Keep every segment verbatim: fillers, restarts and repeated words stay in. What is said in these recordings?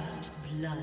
First blood.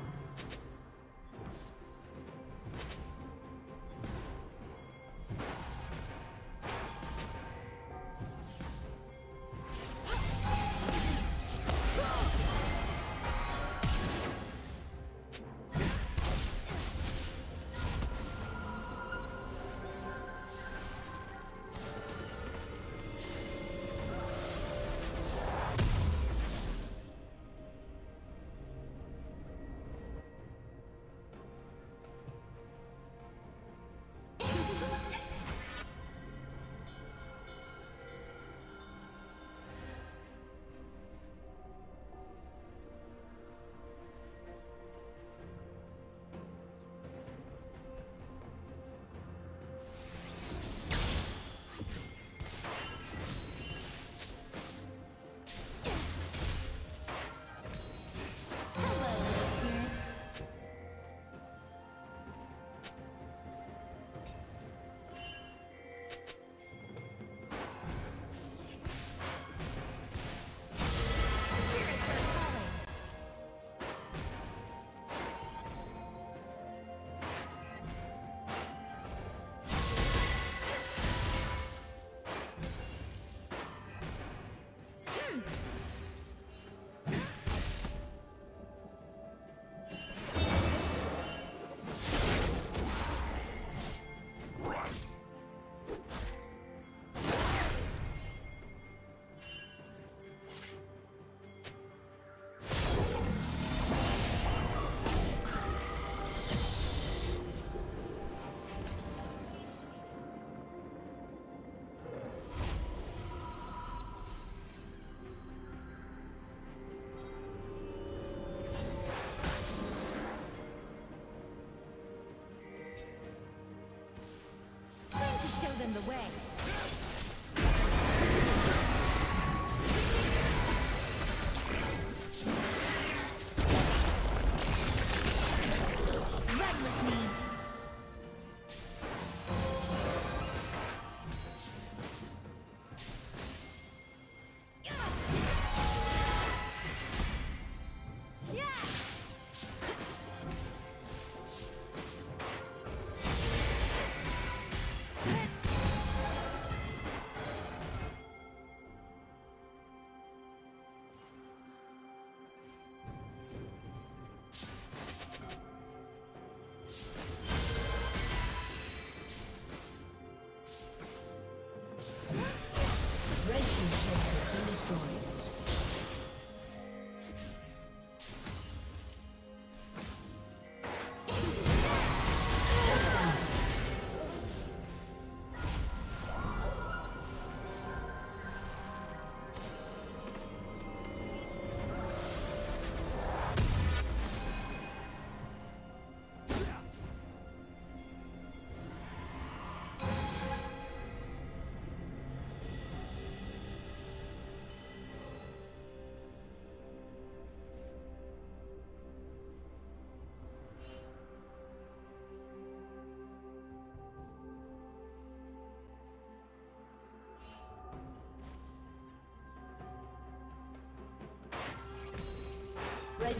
In the way. The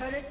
Current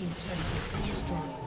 team's turret has been destroyed.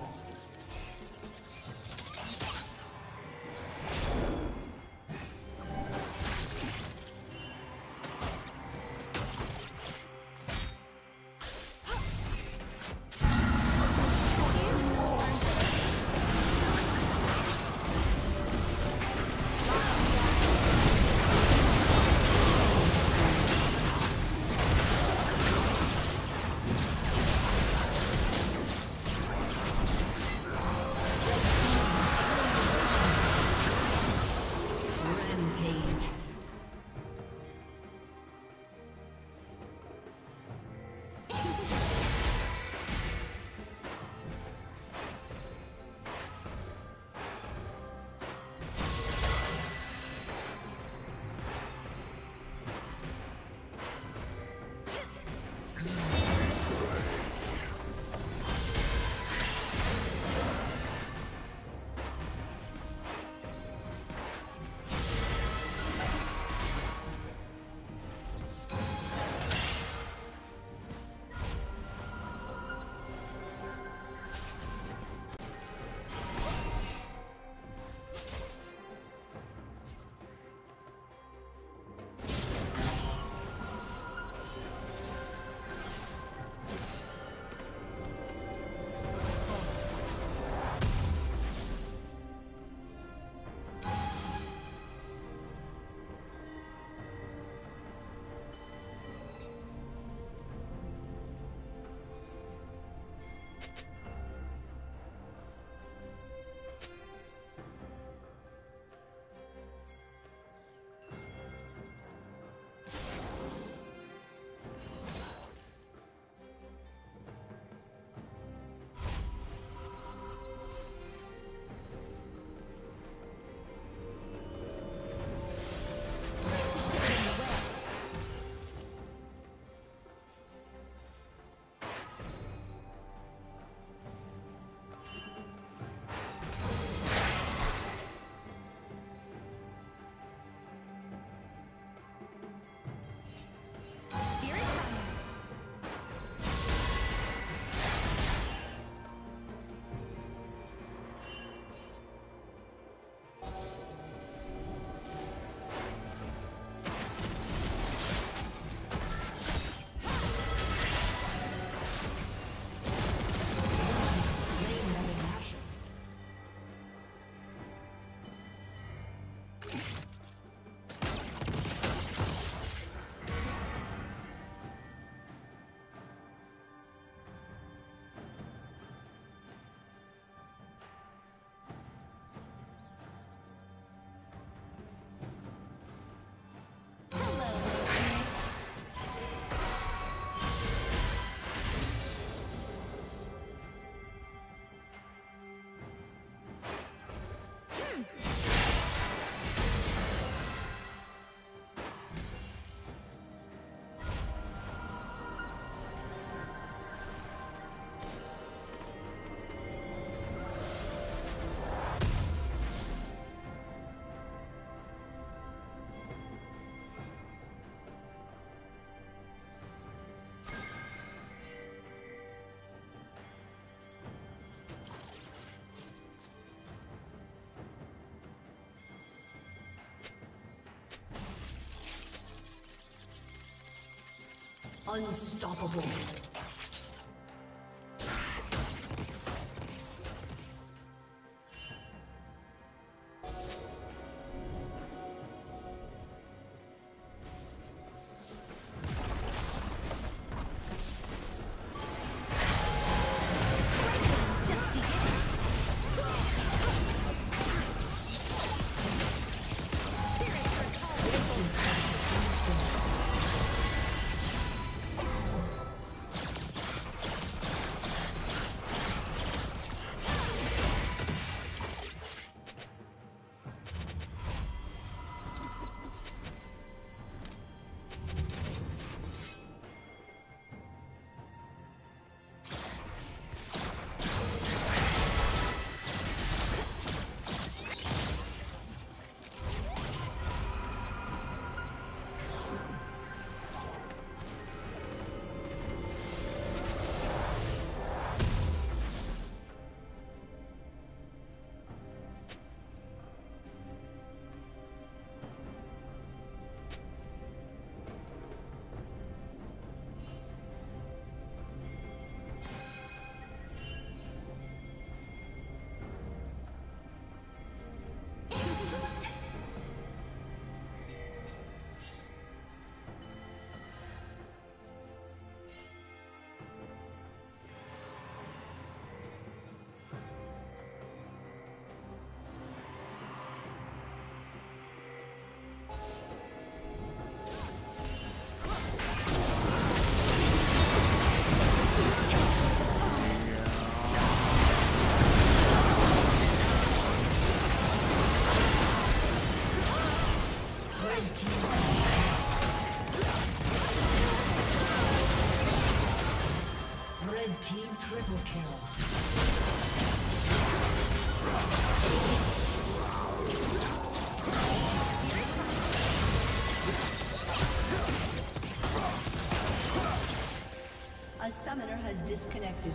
Unstoppable. Red team triple kill. A summoner has disconnected.